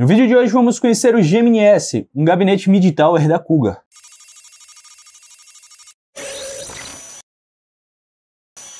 No vídeo de hoje vamos conhecer o Gemini S, um gabinete mid tower da Cougar.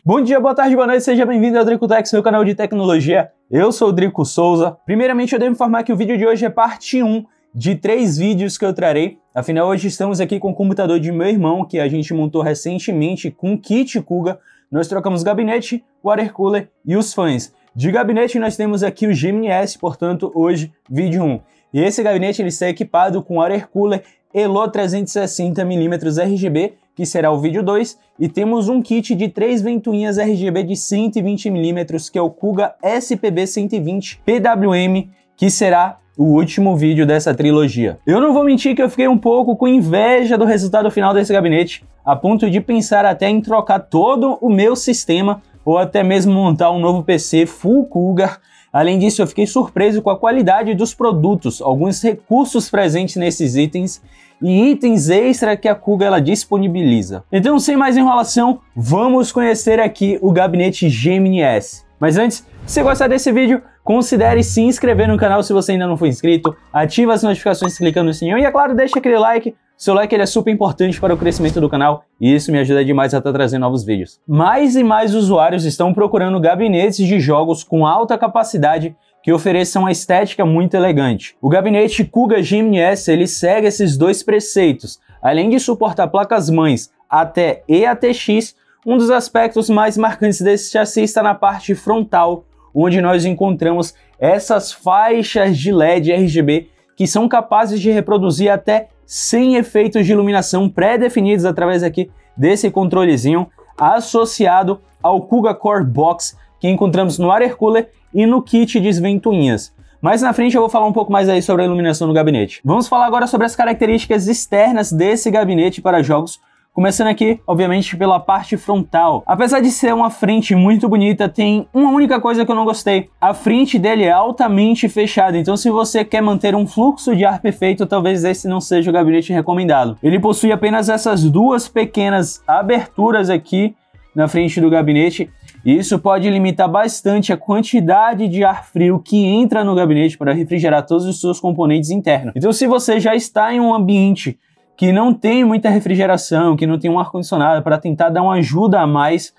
Bom dia, boa tarde, boa noite, seja bem-vindo ao DricoTech, seu canal de tecnologia. Eu sou o Rodrigo Souza. Primeiramente eu devo informar que o vídeo de hoje é parte 1 de 3 vídeos que eu trarei. Afinal, hoje estamos aqui com o computador de meu irmão, que a gente montou recentemente com kit Cougar. Nós trocamos gabinete, water cooler e os fãs. De gabinete nós temos aqui o Gemini S, portanto hoje vídeo 1. E esse gabinete ele está equipado com water cooler Elo 360mm RGB, que será o vídeo 2, e temos um kit de 3 ventoinhas RGB de 120mm, que é o Cougar SPB120 PWM, que será o último vídeo dessa trilogia. Eu não vou mentir que eu fiquei um pouco com inveja do resultado final desse gabinete, a ponto de pensar até em trocar todo o meu sistema, ou até mesmo montar um novo PC full Cougar. Além disso, eu fiquei surpreso com a qualidade dos produtos, alguns recursos presentes nesses itens e itens extra que a Cougar ela disponibiliza. Então, sem mais enrolação, vamos conhecer aqui o gabinete Gemini S. Mas antes, se você gostar desse vídeo, considere se inscrever no canal se você ainda não for inscrito, ativa as notificações clicando no sininho e, é claro, deixa aquele like. Seu like ele é super importante para o crescimento do canal e isso me ajuda demais a estar trazendo novos vídeos. Mais e mais usuários estão procurando gabinetes de jogos com alta capacidade que ofereçam uma estética muito elegante. O gabinete Cougar Gemini S ele segue esses dois preceitos. Além de suportar placas-mães ATE e ATX, um dos aspectos mais marcantes desse chassi está na parte frontal, onde nós encontramos essas faixas de LED RGB que são capazes de reproduzir até 100 efeitos de iluminação pré-definidos através aqui desse controlezinho associado ao Cougar Core Box que encontramos no water cooler e no kit de ventoinhas. Mais na frente eu vou falar um pouco mais aí sobre a iluminação do gabinete. Vamos falar agora sobre as características externas desse gabinete para jogos, começando aqui, obviamente, pela parte frontal. Apesar de ser uma frente muito bonita, tem uma única coisa que eu não gostei. A frente dele é altamente fechada, então se você quer manter um fluxo de ar perfeito, talvez esse não seja o gabinete recomendado. Ele possui apenas essas duas pequenas aberturas aqui na frente do gabinete, e isso pode limitar bastante a quantidade de ar frio que entra no gabinete para refrigerar todos os seus componentes internos. Então se você já está em um ambiente que não tem muita refrigeração, que não tem um ar-condicionado, para tentar dar uma ajuda a mais,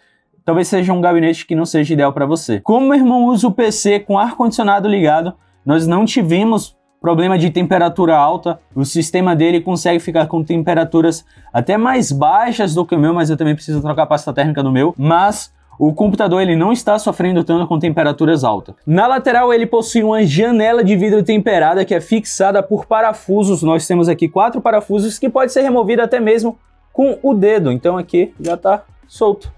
talvez seja um gabinete que não seja ideal para você. Como meu irmão usa o PC com ar-condicionado ligado, nós não tivemos problema de temperatura alta, o sistema dele consegue ficar com temperaturas até mais baixas do que o meu, mas eu também preciso trocar a pasta térmica no meu, mas o computador ele não está sofrendo tanto com temperaturas altas. Na lateral ele possui uma janela de vidro temperada que é fixada por parafusos. Nós temos aqui 4 parafusos que pode ser removido até mesmo com o dedo. Então aqui já está solto.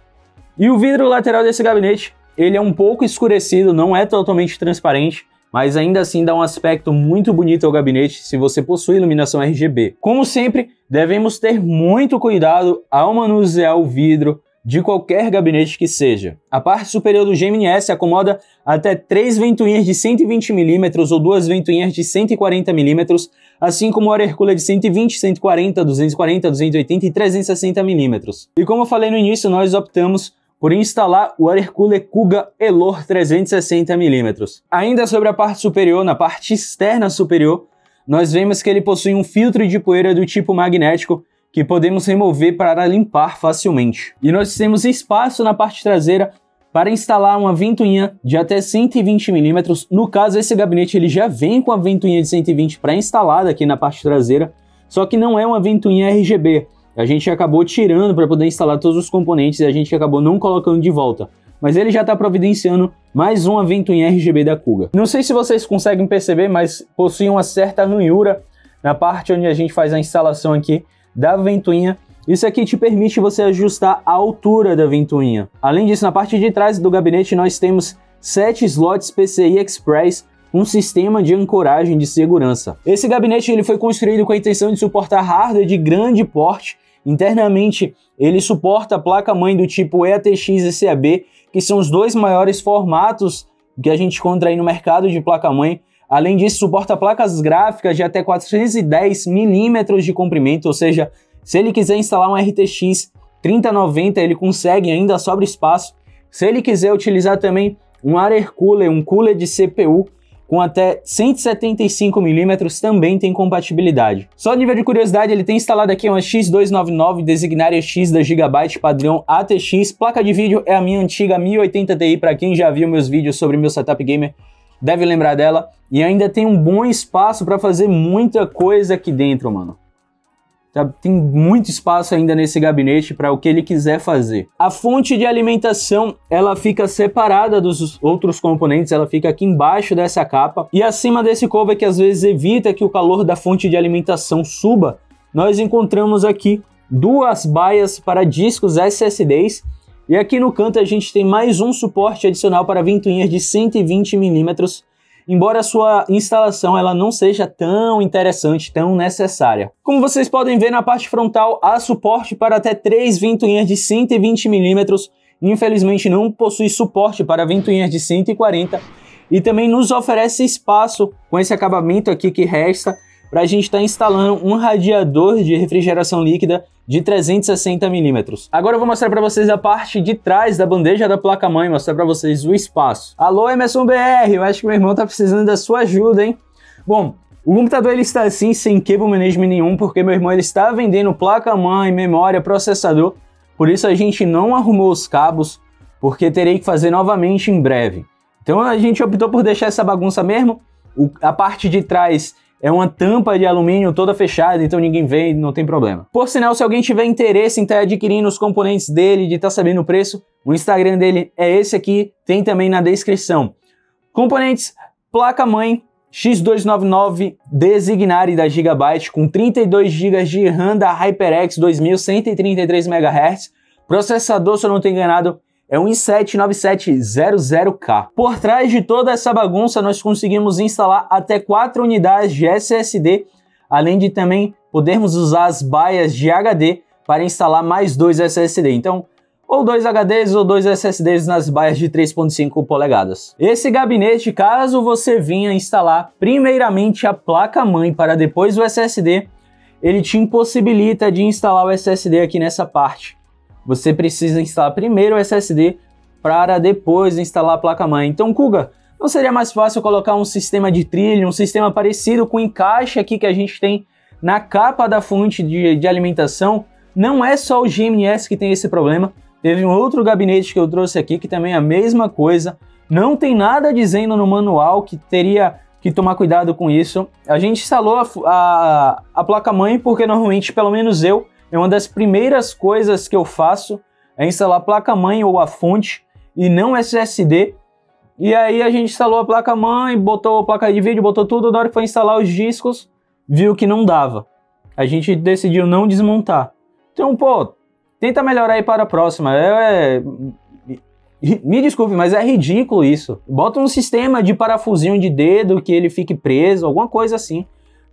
E o vidro lateral desse gabinete ele é um pouco escurecido, não é totalmente transparente, mas ainda assim dá um aspecto muito bonito ao gabinete se você possui iluminação RGB. Como sempre, devemos ter muito cuidado ao manusear o vidro de qualquer gabinete que seja. A parte superior do Gemini S acomoda até 3 ventoinhas de 120mm ou 2 ventoinhas de 140mm, assim como o water cooler de 120, 140, 240, 280 e 360mm. E como eu falei no início, nós optamos por instalar o water cooler Cougar Elo 360mm. Ainda sobre a parte superior, na parte externa superior, nós vemos que ele possui um filtro de poeira do tipo magnético que podemos remover para limpar facilmente. E nós temos espaço na parte traseira para instalar uma ventoinha de até 120mm. No caso, esse gabinete ele já vem com a ventoinha de 120 pré-instalada aqui na parte traseira, só que não é uma ventoinha RGB. A gente acabou tirando para poder instalar todos os componentes e a gente acabou não colocando de volta. Mas ele já está providenciando mais uma ventoinha RGB da Cougar. Não sei se vocês conseguem perceber, mas possui uma certa ranhura na parte onde a gente faz a instalação aqui da ventoinha. Isso aqui te permite você ajustar a altura da ventoinha. Além disso, na parte de trás do gabinete nós temos 7 slots PCI Express, um sistema de ancoragem de segurança. Esse gabinete ele foi construído com a intenção de suportar hardware de grande porte. Internamente ele suporta a placa-mãe do tipo EATX e CAB, que são os dois maiores formatos que a gente encontra aí no mercado de placa-mãe. Além disso, suporta placas gráficas de até 410mm de comprimento, ou seja, se ele quiser instalar um RTX 3090, ele consegue, ainda sobra espaço. Se ele quiser utilizar também um water cooler, um cooler de CPU, com até 175mm também tem compatibilidade. Só nível de curiosidade, ele tem instalado aqui uma X299 Designare EX da Gigabyte padrão ATX, placa de vídeo é a minha antiga 1080 Ti, para quem já viu meus vídeos sobre meu setup gamer, deve lembrar dela, e ainda tem um bom espaço para fazer muita coisa aqui dentro, mano. Tem muito espaço ainda nesse gabinete para o que ele quiser fazer. A fonte de alimentação, ela fica separada dos outros componentes, ela fica aqui embaixo dessa capa. E acima desse cover, que às vezes evita que o calor da fonte de alimentação suba, nós encontramos aqui duas baias para discos SSDs. E aqui no canto a gente tem mais um suporte adicional para ventoinhas de 120mm. Embora a sua instalação ela não seja tão interessante, tão necessária. Como vocês podem ver, na parte frontal há suporte para até 3 ventoinhas de 120mm, infelizmente não possui suporte para ventoinhas de 140, e também nos oferece espaço, com esse acabamento aqui que resta, para a gente estar instalando um radiador de refrigeração líquida de 360mm. Agora eu vou mostrar para vocês a parte de trás da bandeja da placa-mãe, mostrar para vocês o espaço. Alô, Emerson BR, eu acho que meu irmão tá precisando da sua ajuda, hein? Bom, o computador ele está assim, sem cable management nenhum, porque meu irmão ele está vendendo placa-mãe, memória, processador, por isso a gente não arrumou os cabos, porque terei que fazer novamente em breve. Então a gente optou por deixar essa bagunça mesmo, a parte de trás é uma tampa de alumínio toda fechada, então ninguém vê e não tem problema. Por sinal, se alguém tiver interesse em estar adquirindo os componentes dele, de estar sabendo o preço, o Instagram dele é esse aqui, tem também na descrição. Componentes, placa-mãe X299 Designare da Gigabyte, com 32 GB de RAM da HyperX 2133 MHz, processador, se eu não estou enganado, é um i7-9700K. Por trás de toda essa bagunça, nós conseguimos instalar até 4 unidades de SSD, além de também podermos usar as baias de HD para instalar mais 2 SSD. Então, ou 2 HDs ou 2 SSDs nas baias de 3.5 polegadas. Esse gabinete, caso você venha instalar primeiramente a placa-mãe para depois o SSD, ele te impossibilita de instalar o SSD aqui nessa parte. Você precisa instalar primeiro o SSD para depois instalar a placa-mãe. Então, Cougar, não seria mais fácil colocar um sistema de trilho, um sistema parecido com o encaixe aqui que a gente tem na capa da fonte de alimentação? Não é só o Gemini S que tem esse problema. Teve um outro gabinete que eu trouxe aqui que também é a mesma coisa. Não tem nada dizendo no manual que teria que tomar cuidado com isso. A gente instalou a placa-mãe porque normalmente, pelo menos eu, é uma das primeiras coisas que eu faço, é instalar a placa-mãe ou a fonte e não SSD. E aí a gente instalou a placa-mãe, botou a placa de vídeo, botou tudo, na hora que foi instalar os discos, viu que não dava. A gente decidiu não desmontar. Então, pô, tenta melhorar aí para a próxima. Me desculpe, mas é ridículo isso. Bota um sistema de parafusinho de dedo que ele fique preso, alguma coisa assim.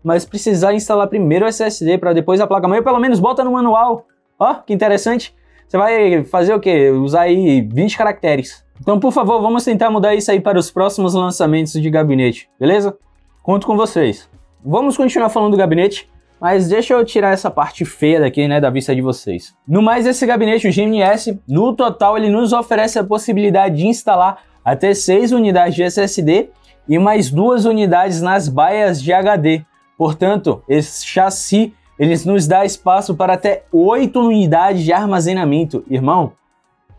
Mas precisar instalar primeiro o SSD para depois a placa-mãe, ou pelo menos bota no manual. Ó, que interessante. Você vai fazer o quê? Usar aí 20 caracteres. Então, por favor, vamos tentar mudar isso aí para os próximos lançamentos de gabinete, beleza? Conto com vocês. Vamos continuar falando do gabinete, mas deixa eu tirar essa parte feia daqui, né, da vista de vocês. No mais, esse gabinete, o Gemini S, no total, ele nos oferece a possibilidade de instalar até 6 unidades de SSD e mais 2 unidades nas baias de HD. Portanto, esse chassi, eles nos dá espaço para até 8 unidades de armazenamento. Irmão,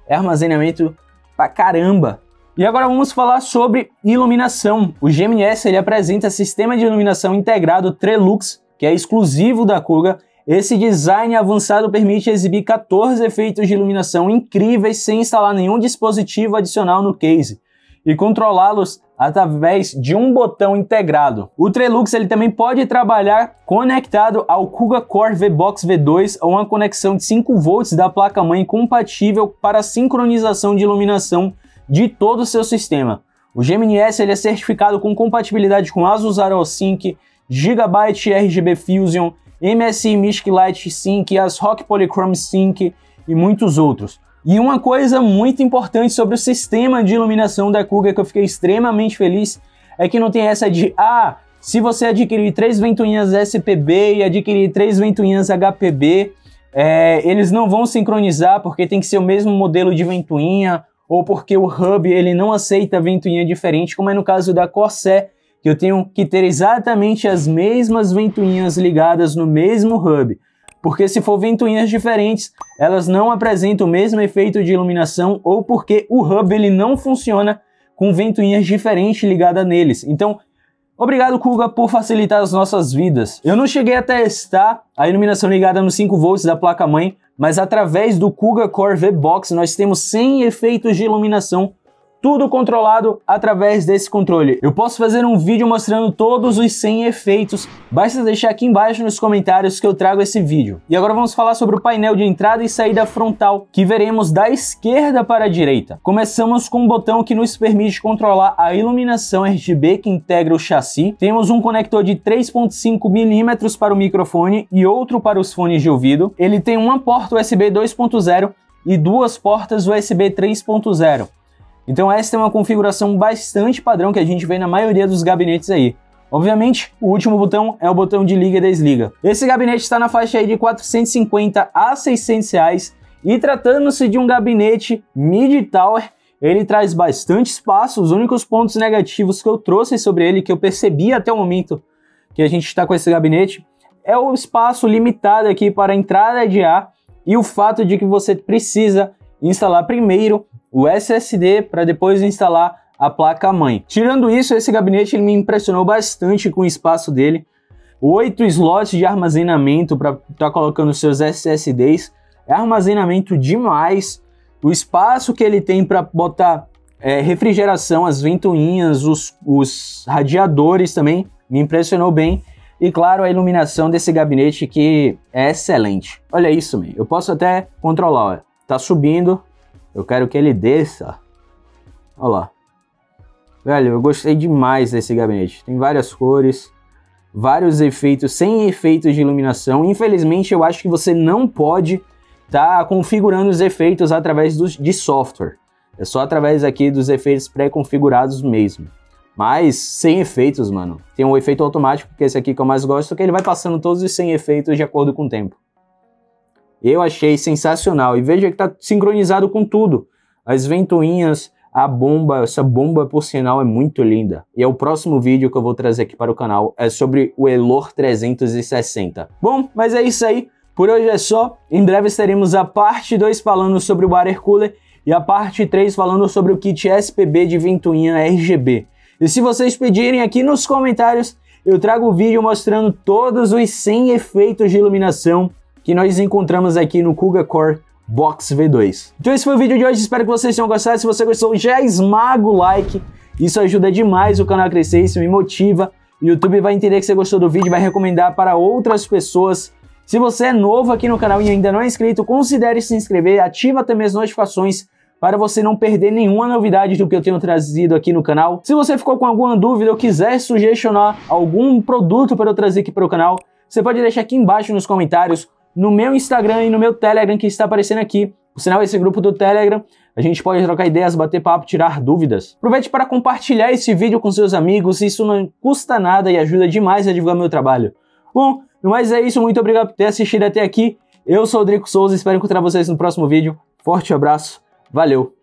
é armazenamento pra caramba. E agora vamos falar sobre iluminação. O Gemini S, ele apresenta sistema de iluminação integrado Trelux, que é exclusivo da Cougar. Esse design avançado permite exibir 14 efeitos de iluminação incríveis sem instalar nenhum dispositivo adicional no case e controlá-los através de um botão integrado. O Trelux ele também pode trabalhar conectado ao Cougar Core V-Box V2 ou uma conexão de 5V da placa-mãe compatível para sincronização de iluminação de todo o seu sistema. O Gemini S ele é certificado com compatibilidade com ASUS Aura Sync, Gigabyte RGB Fusion, MSI Mystic Light Sync, ASRock Polychrome Sync e muitos outros. E uma coisa muito importante sobre o sistema de iluminação da Cougar, que eu fiquei extremamente feliz, é que não tem essa de, ah, se você adquirir 3 ventoinhas SPB e adquirir 3 ventoinhas HPB, eles não vão sincronizar porque tem que ser o mesmo modelo de ventoinha, ou porque o hub ele não aceita ventoinha diferente, como é no caso da Corsair, que eu tenho que ter exatamente as mesmas ventoinhas ligadas no mesmo hub, porque se for ventoinhas diferentes, elas não apresentam o mesmo efeito de iluminação, ou porque o hub ele não funciona com ventoinhas diferentes ligadas neles. Então, obrigado Cougar por facilitar as nossas vidas. Eu não cheguei a testar a iluminação ligada nos 5V da placa-mãe, mas através do Cougar Core V-Box nós temos 100 efeitos de iluminação, tudo controlado através desse controle. Eu posso fazer um vídeo mostrando todos os 100 efeitos, basta deixar aqui embaixo nos comentários que eu trago esse vídeo. E agora vamos falar sobre o painel de entrada e saída frontal, que veremos da esquerda para a direita. Começamos com um botão que nos permite controlar a iluminação RGB que integra o chassi. Temos um conector de 3.5mm para o microfone e outro para os fones de ouvido. Ele tem uma porta USB 2.0 e duas portas USB 3.0. Então essa é uma configuração bastante padrão que a gente vê na maioria dos gabinetes aí. Obviamente, o último botão é o botão de liga e desliga. Esse gabinete está na faixa aí de 450 a 600 reais e, tratando-se de um gabinete mid-tower, ele traz bastante espaço. Os únicos pontos negativos que eu trouxe sobre ele, que eu percebi até o momento que a gente está com esse gabinete, é o espaço limitado aqui para a entrada de ar e o fato de que você precisa instalar primeiro o SSD para depois instalar a placa-mãe. Tirando isso, esse gabinete ele me impressionou bastante com o espaço dele. 8 slots de armazenamento para estar colocando seus SSDs. É armazenamento demais. O espaço que ele tem para botar refrigeração, as ventoinhas, os radiadores também, me impressionou bem. E claro, a iluminação desse gabinete que é excelente. Olha isso, meu. Eu posso até controlar, olha. Tá subindo. Eu quero que ele desça. Olha lá. Velho, eu gostei demais desse gabinete. Tem várias cores, vários efeitos, 100 efeitos de iluminação. Infelizmente, eu acho que você não pode estar configurando os efeitos através de software. É só através aqui dos efeitos pré-configurados mesmo. Mas, 100 efeitos, mano. Tem um efeito automático, que é esse aqui que eu mais gosto, que ele vai passando todos os 100 efeitos de acordo com o tempo. Eu achei sensacional, e veja que tá sincronizado com tudo. As ventoinhas, a bomba, essa bomba por sinal é muito linda. E é o próximo vídeo que eu vou trazer aqui para o canal, é sobre o Elor 360. Bom, mas é isso aí, por hoje é só. Em breve teremos a parte 2 falando sobre o water cooler e a parte 3 falando sobre o kit SPB de ventoinha RGB. E se vocês pedirem aqui nos comentários, eu trago o vídeo mostrando todos os 100 efeitos de iluminação que nós encontramos aqui no Cougar Core Box V2. Então esse foi o vídeo de hoje, espero que vocês tenham gostado. Se você gostou, já esmaga o like, isso ajuda demais o canal a crescer, isso me motiva. O YouTube vai entender que você gostou do vídeo, vai recomendar para outras pessoas. Se você é novo aqui no canal e ainda não é inscrito, considere se inscrever, ativa também as notificações para você não perder nenhuma novidade do que eu tenho trazido aqui no canal. Se você ficou com alguma dúvida ou quiser sugestionar algum produto para eu trazer aqui para o canal, você pode deixar aqui embaixo nos comentários, no meu Instagram e no meu Telegram que está aparecendo aqui. O sinal é esse grupo do Telegram, a gente pode trocar ideias, bater papo, tirar dúvidas. Aproveite para compartilhar esse vídeo com seus amigos, isso não custa nada e ajuda demais a divulgar meu trabalho. Bom, mas é isso, muito obrigado por ter assistido até aqui. Eu sou o Rodrigo Souza, espero encontrar vocês no próximo vídeo. Forte abraço, valeu!